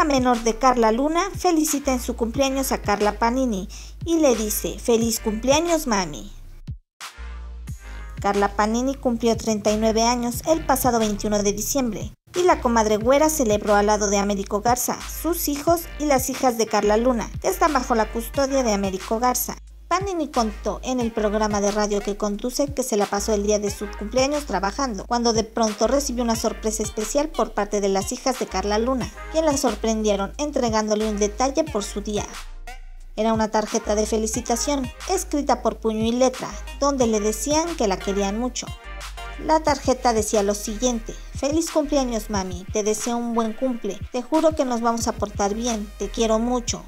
hija menor de Karla Luna felicita en su cumpleaños a Karla Panini y le dice: ¡Feliz cumpleaños, mami! Karla Panini cumplió 39 años el pasado 21 de diciembre y la comadre güera celebró al lado de Américo Garza, sus hijos y las hijas de Karla Luna, que están bajo la custodia de Américo Garza. Panini contó en el programa de radio que conduce que se la pasó el día de su cumpleaños trabajando, cuando de pronto recibió una sorpresa especial por parte de las hijas de Karla Luna, quien la sorprendieron entregándole un detalle por su día. Era una tarjeta de felicitación, escrita por puño y letra, donde le decían que la querían mucho. La tarjeta decía lo siguiente: feliz cumpleaños, mami, te deseo un buen cumple, te juro que nos vamos a portar bien, te quiero mucho.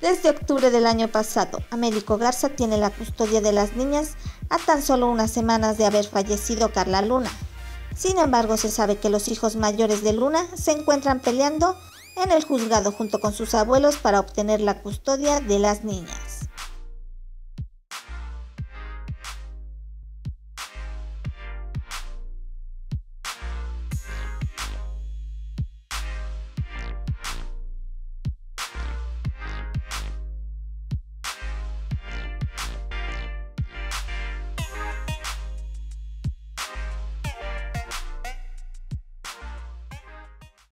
Desde octubre del año pasado, Américo Garza tiene la custodia de las niñas a tan solo unas semanas de haber fallecido Karla Luna. Sin embargo, se sabe que los hijos mayores de Luna se encuentran peleando en el juzgado junto con sus abuelos para obtener la custodia de las niñas.